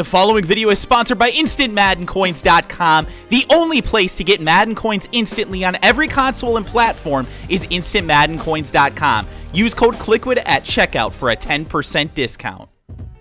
The following video is sponsored by InstantMaddenCoins.com. The only place to get Madden coins instantly on every console and platform is InstantMaddenCoins.com. Use code Kliquid at checkout for a 10% discount.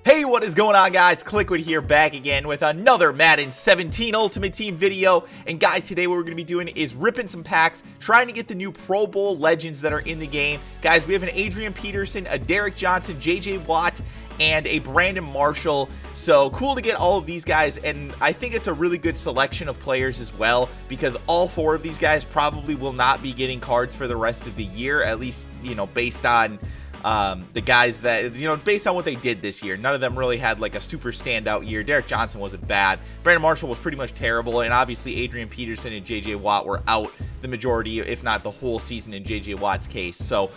Hey, what is going on, guys? Kliquid here, back again with another Madden 17 Ultimate Team video. And guys, today what we're going to be doing is ripping some packs, trying to get the new Pro Bowl legends that are in the game. Guys, we have an Adrian Peterson, a Derek Johnson, JJ Watt, and a Brandon Marshall. So cool to get all of these guys, and I think it's a really good selection of players as well, because all four of these guys probably will not be getting cards for the rest of the year, at least, you know, based on the guys that, you know, based on what they did this year. None of them really had like a super standout year. Derek Johnson wasn't bad, Brandon Marshall was pretty much terrible, and obviously Adrian Peterson and JJ Watt were out the majority, if not the whole season in JJ Watt's case. So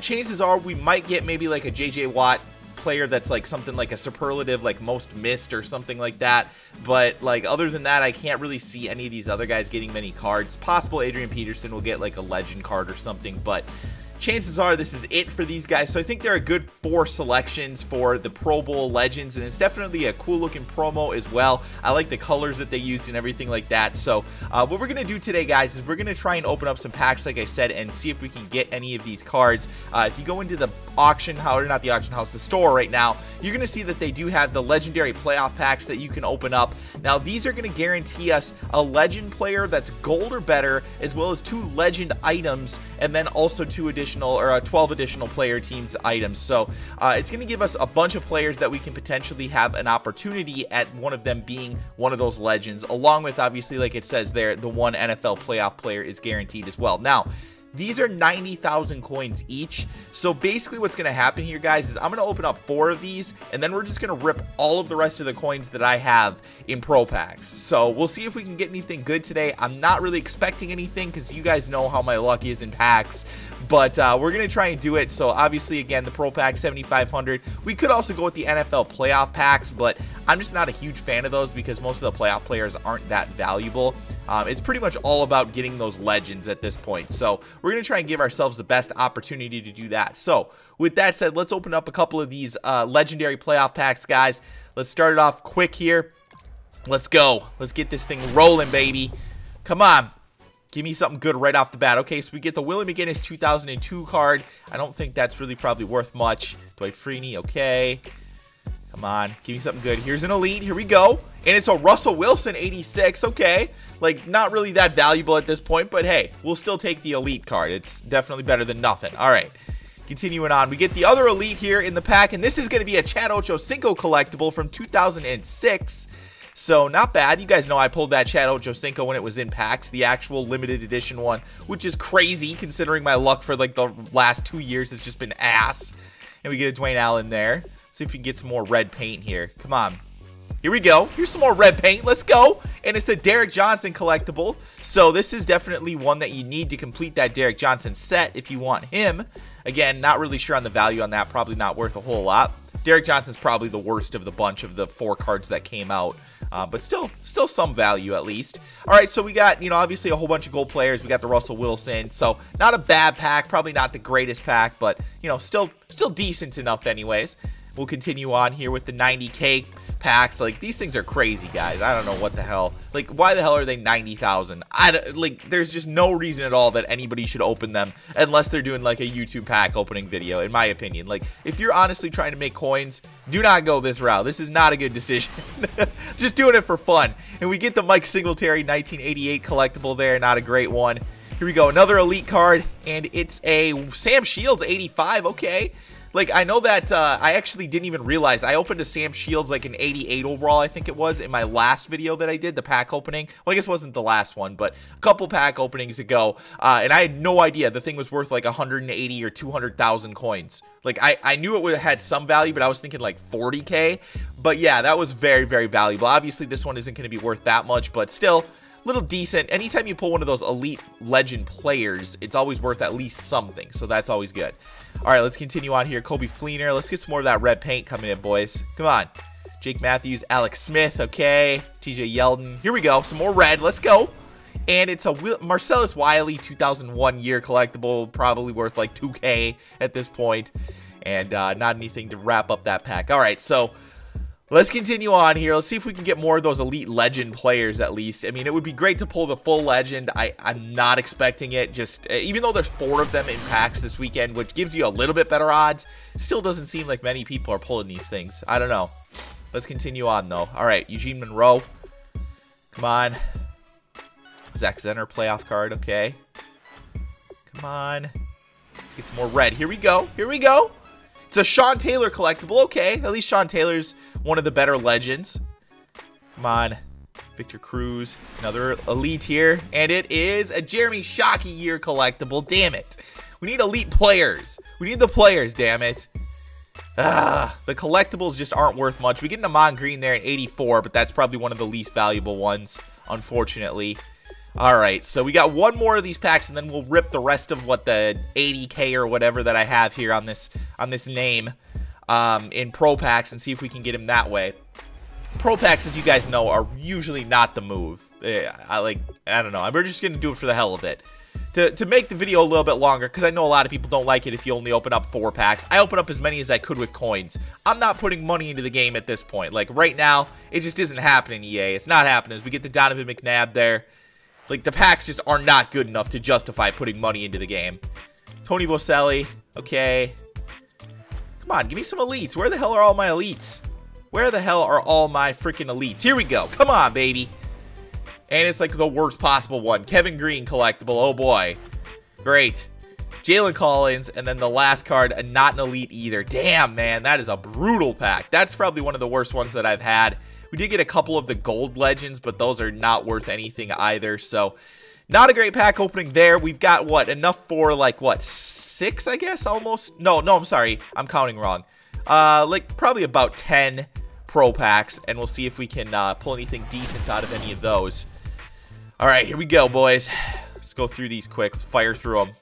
chances are we might get maybe like a JJ Watt player that's like something like a superlative, like most missed or something like that, but like other than that I can't really see any of these other guys getting many cards. Possible Adrian Peterson will get like a legend card or something, but chances are this is it for these guys. So I think there are good four selections for the Pro Bowl legends, and it's definitely a cool looking promo as well. I like the colors that they used and everything like that. So what we're gonna do today, guys, is we're gonna try and open up some packs, like I said, and see if we can get any of these cards. If you go into the auction house, or not the auction house, the store right now, you're gonna see that they do have the legendary playoff packs that you can open up. Now these are gonna guarantee us a legend player that's gold or better, as well as two legend items, and then also two additional 12 additional player teams items. So it's going to give us a bunch of players that we can potentially have an opportunity at one of them being one of those legends, along with, obviously, like it says there, the one NFL playoff player is guaranteed as well. Now these are 90,000 coins each. So basically what's going to happen here, guys, is I'm going to open up four of these, and then we're just going to rip all of the rest of the coins that I have in pro packs. So we'll see if we can get anything good today. I'm not really expecting anything because you guys know how my luck is in packs, but we're going to try and do it. So obviously, again, the pro pack 7,500. We could also go with the NFL playoff packs, but I'm just not a huge fan of those because most of the playoff players aren't that valuable. It's pretty much all about getting those legends at this point. So we're going to try and give ourselves the best opportunity to do that. So with that said, let's open up a couple of these legendary playoff packs, guys. Let's start it off quick here. Let's go. Let's get this thing rolling, baby. Come on. Give me something good right off the bat. Okay, so we get the Willie McGinest 2002 card. I don't think that's really probably worth much. Dwight Freeney, okay. Come on. Give me something good. Here's an elite. Here we go. And it's a Russell Wilson 86. Okay. Like, not really that valuable at this point, but hey, we'll still take the elite card. It's definitely better than nothing. All right. Continuing on, we get the other elite here in the pack, and this is going to be a Chad Ocho Cinco collectible from 2006. So not bad. You guys know I pulled that Chad Ocho Cinco when it was in packs, the actual limited edition one, which is crazy considering my luck for like the last 2 years has just been ass. And we get a Dwayne Allen there. Let's see if we can get some more red paint here. Come on. Here we go. Here's some more red paint. Let's go. And it's the Derek Johnson collectible. So this is definitely one that you need to complete that Derek Johnson set if you want him. Again, not really sure on the value on that. Probably not worth a whole lot. Derek Johnson's probably the worst of the bunch of the four cards that came out. But still some value at least. All right, so we got, you know, obviously a whole bunch of gold players. We got the Russell Wilson, so not a bad pack, probably not the greatest pack, but, you know, still decent enough anyways. We'll continue on here with the 90K packs. Like, these things are crazy, guys. I don't know what the hell. Like, why the hell are they 90,000? Like, there's just no reason at all that anybody should open them unless they're doing, like, a YouTube pack opening video, in my opinion. Like, if you're honestly trying to make coins, do not go this route. This is not a good decision. Just doing it for fun. And we get the Mike Singletary 1988 collectible there. Not a great one. Here we go. Another elite card, and it's a Sam Shields 85. Okay. Like, I know that I actually didn't even realize. I opened a Sam Shields, like, an 88 overall, I think it was, in my last video that I did, the pack opening. Well, I guess it wasn't the last one, but a couple pack openings ago. And I had no idea. The thing was worth, like, 180 or 200,000 coins. Like, I knew it would have had some value, but I was thinking, like, 40K. But, yeah, that was very, very valuable. Obviously, this one isn't going to be worth that much, but still, little decent. Anytime you pull one of those elite legend players, it's always worth at least something, so that's always good. All right, let's continue on here. Kobe Fleener. Let's get some more of that red paint coming in, boys. Come on. Jake Matthews, Alex Smith, okay. TJ Yeldon. Here we go. Some more red. Let's go. And it's a Marcellus Wiley 2001 year collectible, probably worth like 2K at this point, and not anything to wrap up that pack. All right, so Let's continue on here. Let's see if we can get more of those elite legend players at least. I mean, it would be great to pull the full legend. I'm not expecting it. Just even though there's 4 of them in packs this weekend, which gives you a little bit better odds, still doesn't seem like many people are pulling these things. I don't know. Let's continue on though. All right, Eugene Monroe. Come on. Zach Zenner playoff card. Okay. Come on. Let's get some more red. Here we go. Here we go. It's a Sean Taylor collectible. Okay. At least Sean Taylor's one of the better legends. Come on. Victor Cruz. Another elite here. And it is a Jeremy Shockey year collectible. Damn it. We need elite players. We need the players, damn it. The collectibles just aren't worth much. We get into Mon Green there in 84, but that's probably one of the least valuable ones, unfortunately. All right, so we got one more of these packs, and then we'll rip the rest of what the 80K or whatever that I have here on this name in pro packs and see if we can get him that way. Pro packs, as you guys know, are usually not the move. I don't know. We're just gonna do it for the hell of it. To make the video a little bit longer, because I know a lot of people don't like it if you only open up 4 packs. I open up as many as I could with coins. I'm not putting money into the game at this point. Like, right now, it just isn't happening, EA. It's not happening. As we get the Donovan McNabb there, like, the packs just are not good enough to justify putting money into the game. Tony Boselli, okay. Come on, give me some elites. Where the hell are all my elites? Where the hell are all my freaking elites? Here we go. Come on, baby. And it's like the worst possible one. Kevin Green collectible. Oh boy. Great. Jalen Collins. And then the last card, not an elite either. Damn, man. That is a brutal pack. That's probably one of the worst ones that I've had. We did get a couple of the gold legends, but those are not worth anything either. So not a great pack opening there. We've got what? Enough for like what? 6, I guess almost. No, I'm sorry. I'm counting wrong. Like probably about 10 pro packs. And we'll see if we can pull anything decent out of any of those. All right, here we go, boys. Let's go through these quick. Let's fire through them.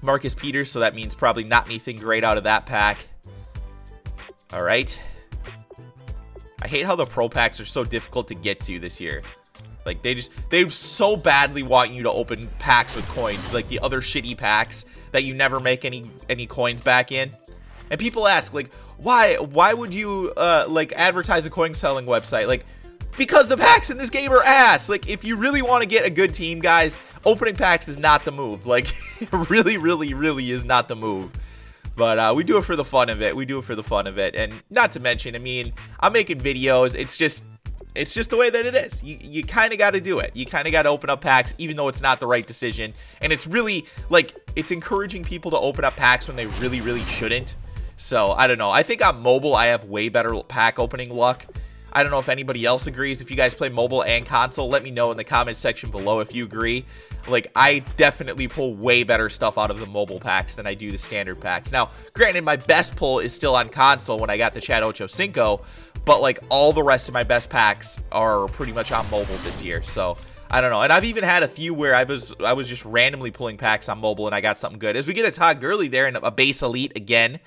Marcus Peters, so that means probably not anything great out of that pack. All right. I hate how the pro packs are so difficult to get to this year. Like, they so badly want you to open packs with coins, like the other shitty packs that you never make any coins back in. And people ask, like, why would you, like, advertise a coin selling website? Like, because the packs in this game are ass. Like, if you really want to get a good team, guys, opening packs is not the move. Like, it really, really, really is not the move. But we do it for the fun of it. We do it for the fun of it. And not to mention, I mean, I'm making videos. It's just the way that it is. You kind of got to do it. You kind of got to open up packs, even though it's not the right decision. And it's really, like, it's encouraging people to open up packs when they really, really shouldn't. So, I don't know. I think on mobile, I have way better pack opening luck. I don't know if anybody else agrees. If you guys play mobile and console, let me know in the comments section below if you agree. Like, I definitely pull way better stuff out of the mobile packs than I do the standard packs. Now, granted, my best pull is still on console when I got the Chad Ocho Cinco, but, like, all the rest of my best packs are pretty much on mobile this year. So, I don't know. And I've even had a few where I was just randomly pulling packs on mobile and I got something good. As we get a Todd Gurley there and a base elite again.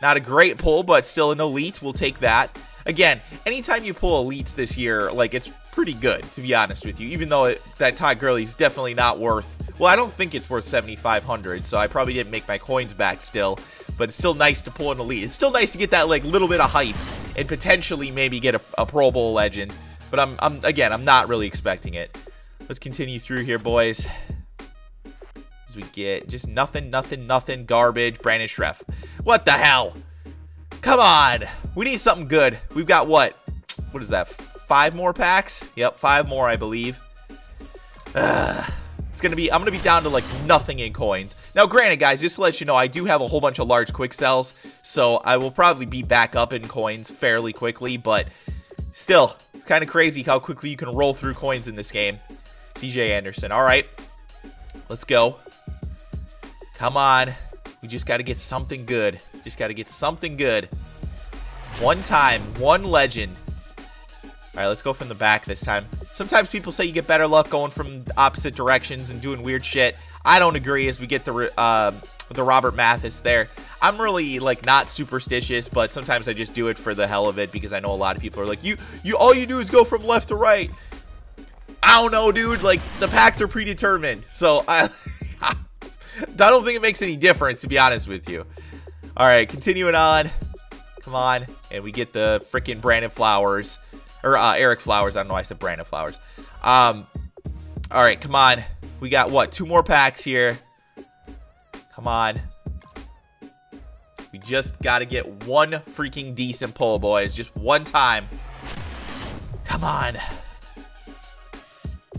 Not a great pull, but still an elite. We'll take that. Again, anytime you pull elites this year, like, it's pretty good, to be honest with you, even though that Todd Gurley's definitely not worth, well, I don't think it's worth 7,500, so I probably didn't make my coins back still, but it's still nice to pull an elite. It's still nice to get that, like, little bit of hype and potentially maybe get a Pro Bowl legend, but I'm not really expecting it. Let's continue through here, boys. As we get just nothing, garbage, Brandon Schreff. What the hell? Come on. We need something good. We've got what? What is that? 5 more packs? Yep, 5 more, I believe. It's going to be, I'm going to be down to like nothing in coins. Now, granted, guys, just to let you know, I do have a whole bunch of large quick sells, so I will probably be back up in coins fairly quickly, but still, it's kind of crazy how quickly you can roll through coins in this game. CJ Anderson. All right, let's go. Come on. We just got to get something good. Just got to get something good. One time, one legend. All right, let's go from the back this time. Sometimes people say you get better luck going from opposite directions and doing weird shit. I don't agree as we get the Robert Mathis there. I'm really, like, not superstitious, but sometimes I just do it for the hell of it because I know a lot of people are like, you all you do is go from left to right. I don't know, dude. Like, the packs are predetermined. So, I don't think it makes any difference, to be honest with you. All right, continuing on. Come on. And we get the freaking Brandon Flowers. Or Eric Flowers. I don't know why I said Brandon Flowers. All right, come on. We got, what, 2 more packs here. Come on. We just got to get one freaking decent pull, boys. Just one time. Come on.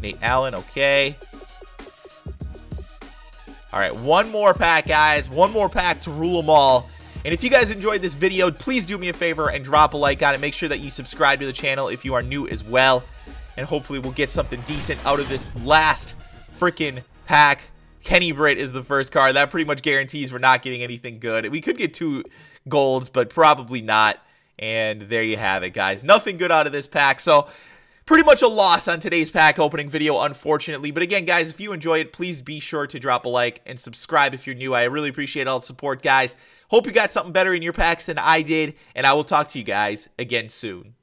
Nate Allen, okay. All right, one more pack, guys. One more pack to rule them all. And if you guys enjoyed this video, please do me a favor and drop a like on it. Make sure that you subscribe to the channel if you are new as well. And hopefully we'll get something decent out of this last freaking pack. Kenny Britt is the first card. That pretty much guarantees we're not getting anything good. We could get 2 golds, but probably not. And there you have it, guys. Nothing good out of this pack. So pretty much a loss on today's pack opening video, unfortunately. But again, guys, if you enjoy it, please be sure to drop a like and subscribe if you're new. I really appreciate all the support, guys. Hope you got something better in your packs than I did. And I will talk to you guys again soon.